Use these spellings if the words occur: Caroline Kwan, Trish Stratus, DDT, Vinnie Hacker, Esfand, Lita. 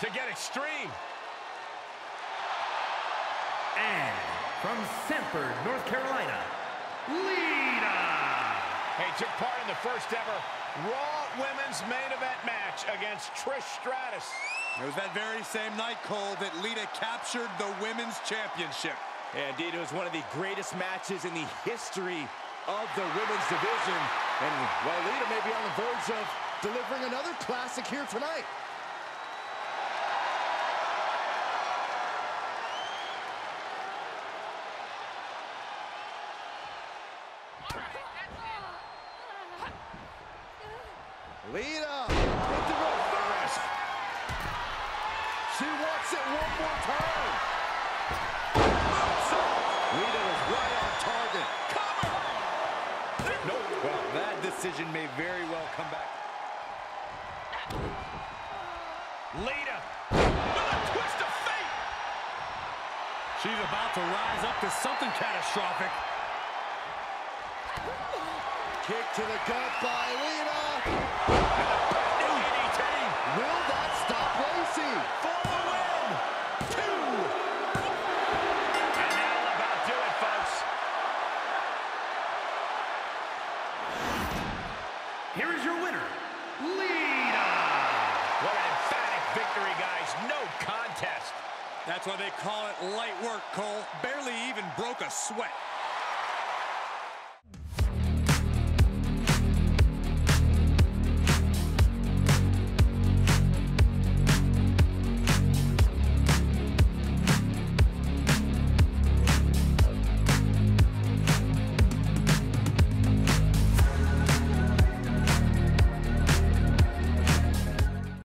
to get extreme. And from Sanford, North Carolina, Lita. Hey, took part in the first ever Raw Women's Main Event match against Trish Stratus. It was that very same night, Cole, that Lita captured the Women's Championship. Yeah, indeed, it was one of the greatest matches in the history of the women's division. And while Lita may be on the verge of delivering another classic here tonight. Lita with the reverse. She wants it one more time. Lita was right on target. Cover. No. Well, that decision may very well come back. Lita with a twist of fate. She's about to rise up to something catastrophic. Kick to the gut by Lita. And a brand new DDT. Will that stop Lacey? For the win. 2. And that'll about do it, folks. Here is your winner, Lita. What an emphatic victory, guys. No contest. That's why they call it light work, Cole. Barely even broke a sweat.